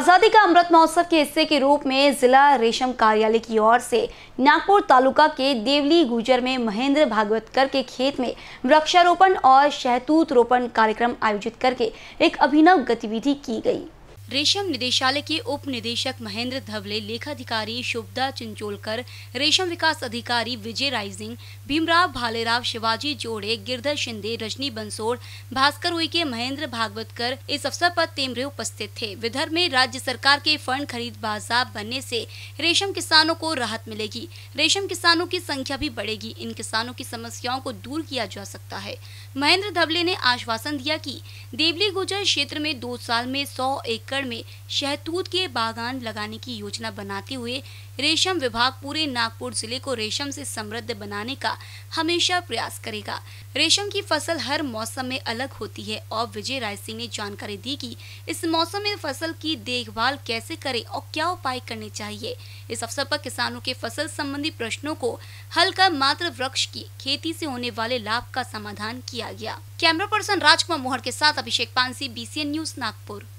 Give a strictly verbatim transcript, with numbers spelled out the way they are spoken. आजादी का अमृत महोत्सव के हिस्से के रूप में जिला रेशम कार्यालय की ओर से नागपुर तालुका के देवली गुजर में महेंद्र भागवतकर के खेत में वृक्षारोपण और शहतूत रोपण कार्यक्रम आयोजित करके एक अभिनव गतिविधि की गई। रेशम निदेशालय के उप निदेशक महेंद्र धवले, लेखाधिकारी शुभदा चिंचोलकर, रेशम विकास अधिकारी विजय राइजिंग, भीमराव भालेराव, शिवाजी जोड़े, गिरधर शिंदे, रजनी बंसोड, भास्कर उइके, महेंद्र भागवतकर इस अवसर पर तेमरे उपस्थित थे। विदर्भ में राज्य सरकार के फंड खरीद बाजार बनने से रेशम किसानों को राहत मिलेगी, रेशम किसानों की संख्या भी बढ़ेगी, इन किसानों की समस्याओं को दूर किया जा सकता है। महेंद्र धवले ने आश्वासन दिया कि देवली गुजर क्षेत्र में दो साल में सौ एकड़ में शहतूत के बागान लगाने की योजना बनाते हुए रेशम विभाग पूरे नागपुर जिले को रेशम से समृद्ध बनाने का हमेशा प्रयास करेगा। रेशम की फसल हर मौसम में अलग होती है और विजय राय सिंह ने जानकारी दी कि इस मौसम में फसल की देखभाल कैसे करें और क्या उपाय करने चाहिए। इस अवसर पर किसानों के फसल संबंधी प्रश्नों को हल कर मात्र वृक्ष की खेती से होने वाले लाभ का समाधान किया गया। कैमरा पर्सन राजकुमार मुहर के साथ अभिषेक पानसी, बीसी एन्यूज, नागपुर।